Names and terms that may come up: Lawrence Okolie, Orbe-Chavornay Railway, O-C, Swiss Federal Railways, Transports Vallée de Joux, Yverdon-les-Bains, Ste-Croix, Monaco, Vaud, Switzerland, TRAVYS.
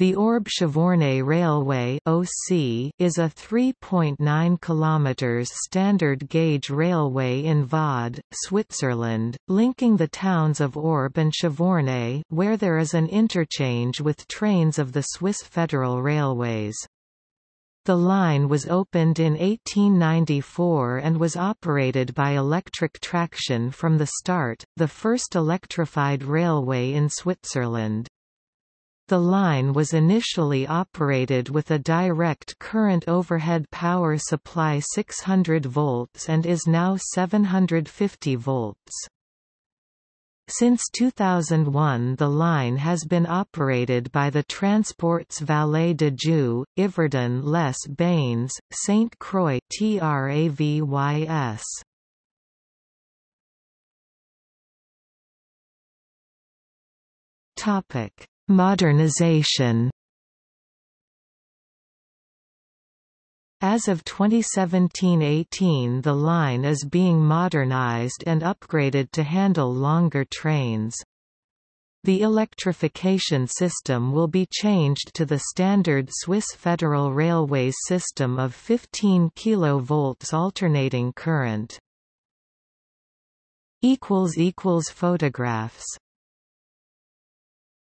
The Orbe-Chavornay Railway (OC) is a 3.9 km standard gauge railway in Vaud, Switzerland, linking the towns of Orbe and Chavornay, where there is an interchange with trains of the Swiss Federal Railways. The line was opened in 1894 and was operated by electric traction from the start, the first electrified railway in Switzerland. The line was initially operated with a direct current overhead power supply 600 volts and is now 750 volts. Since 2001 the line has been operated by the Transports Vallée de Joux, Yverdon-les-Bains, Ste-Croix (TRAVYS). Modernization. As of 2017-18 the line is being modernized and upgraded to handle longer trains. The electrification system will be changed to the standard Swiss Federal Railways system of 15 kV alternating current. == Photographs